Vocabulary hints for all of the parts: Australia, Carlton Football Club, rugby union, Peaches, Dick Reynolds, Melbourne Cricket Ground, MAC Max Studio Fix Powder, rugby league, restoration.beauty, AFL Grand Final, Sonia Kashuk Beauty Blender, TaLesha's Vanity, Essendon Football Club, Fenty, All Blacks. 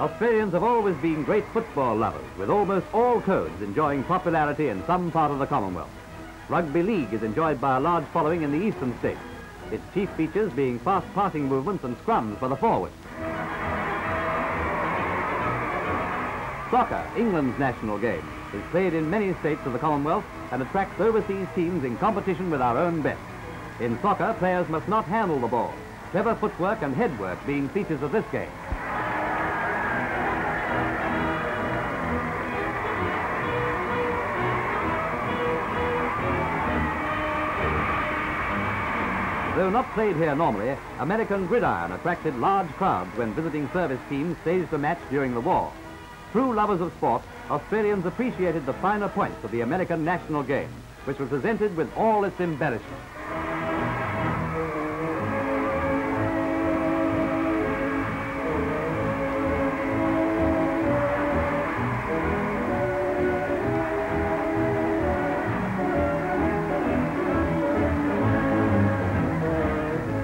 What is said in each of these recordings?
Australians have always been great football lovers, with almost all codes enjoying popularity in some part of the Commonwealth. Rugby league is enjoyed by a large following in the eastern states, its chief features being fast passing movements and scrums for the forwards. Soccer, England's national game, is played in many states of the Commonwealth and attracts overseas teams in competition with our own best. In soccer, players must not handle the ball, clever footwork and headwork being features of this game. Though not played here normally, American gridiron attracted large crowds when visiting service teams staged a match during the war. True lovers of sport, Australians appreciated the finer points of the American national game, which was presented with all its embellishments.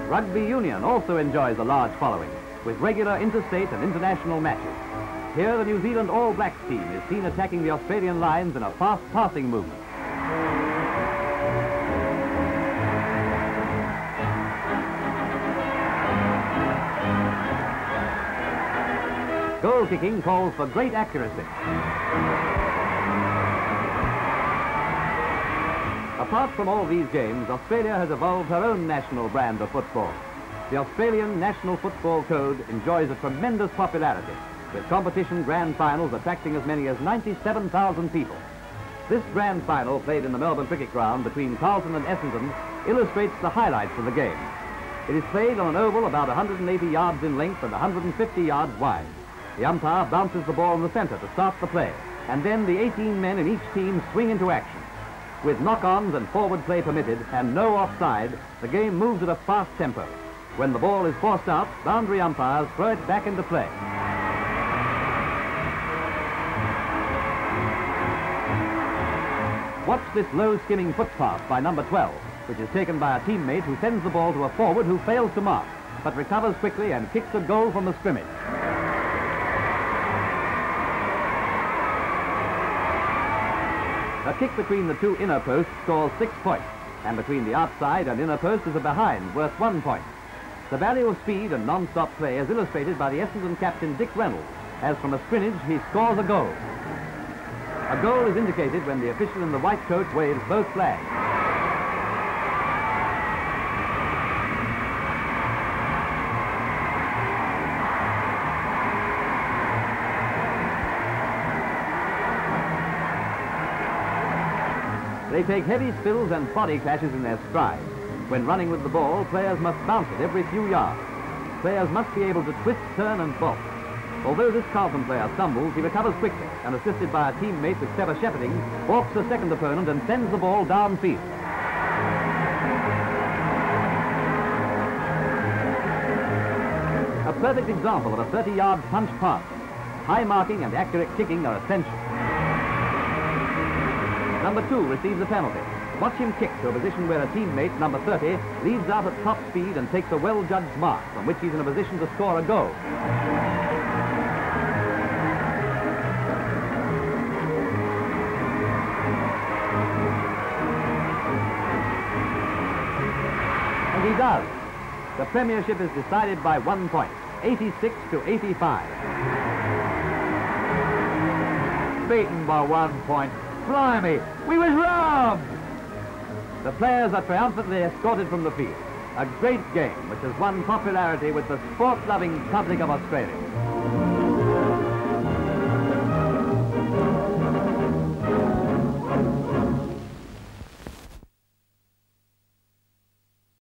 Rugby union also enjoys a large following, with regular interstate and international matches. Here, the New Zealand All Blacks team is seen attacking the Australian lines in a fast passing movement. Goal kicking calls for great accuracy. Apart from all these games, Australia has evolved her own national brand of football. The Australian National Football Code enjoys a tremendous popularity, with competition grand finals attracting as many as 97,000 people. This grand final, played in the Melbourne Cricket Ground between Carlton and Essendon, illustrates the highlights of the game. It is played on an oval about 180 yards in length and 150 yards wide. The umpire bounces the ball in the centre to start the play, and then the 18 men in each team swing into action. With knock-ons and forward play permitted and no offside, the game moves at a fast tempo. When the ball is forced out, boundary umpires throw it back into play. Watch this low-skimming foot pass by number 12, which is taken by a teammate who sends the ball to a forward who fails to mark, but recovers quickly and kicks a goal from the scrimmage. A kick between the two inner posts scores 6 points, and between the outside and inner post is a behind worth 1 point. The value of speed and non-stop play is illustrated by the Essendon captain Dick Reynolds, as from a scrimmage he scores a goal. A goal is indicated when the official in the white coat waves both flags. They take heavy spills and body clashes in their stride. When running with the ball, players must bounce it every few yards. Players must be able to twist, turn and bolt. Although this Carlton player stumbles, he recovers quickly and, assisted by a teammate with clever shepherding, walks the second opponent and sends the ball downfield. A perfect example of a 30-yard punch pass. High marking and accurate kicking are essential. Number 2 receives a penalty. Watch him kick to a position where a teammate, number 30, leads out at top speed and takes a well-judged mark from which he's in a position to score a goal. And he does. The premiership is decided by 1 point, 86 to 85. Beaten by 1 point. Blimey, we was robbed! The players are triumphantly escorted from the field. A great game which has won popularity with the sport-loving public of Australia.